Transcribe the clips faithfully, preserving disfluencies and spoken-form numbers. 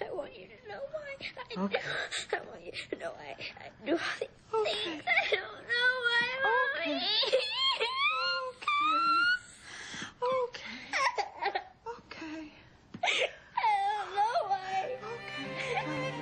I want you to know why. I okay. do. I want you to know why I do all these okay. things. I don't know why. Okay. Okay. Okay. Okay. I don't know why. Okay. Bye.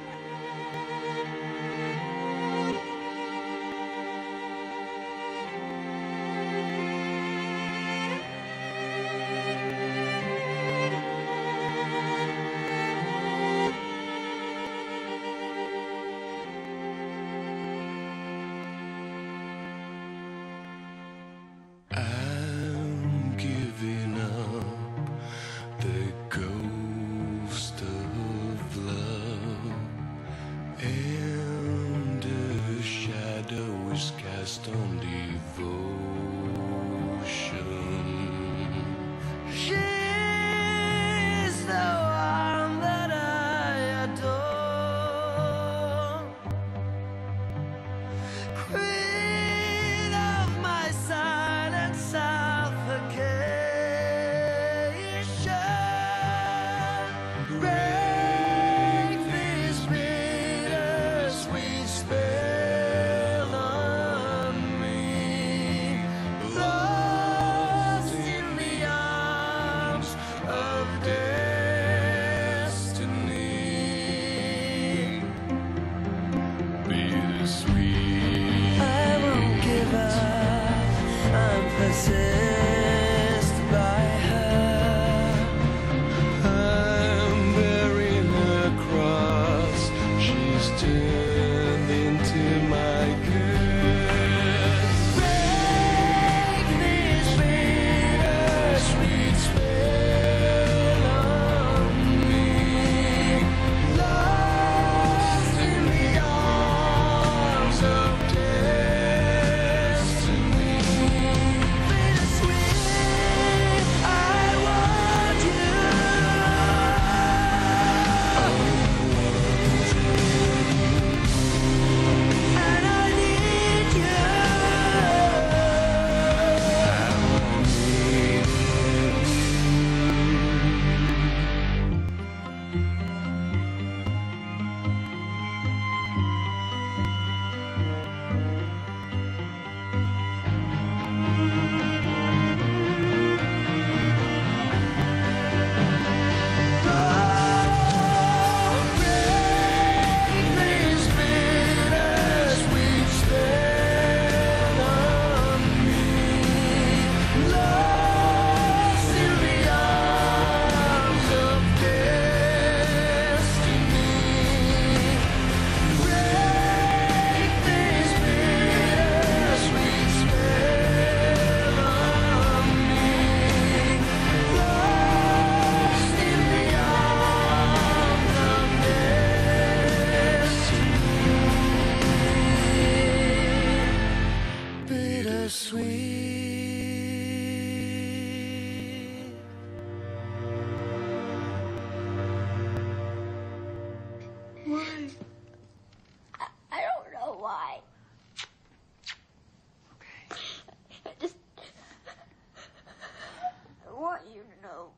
No.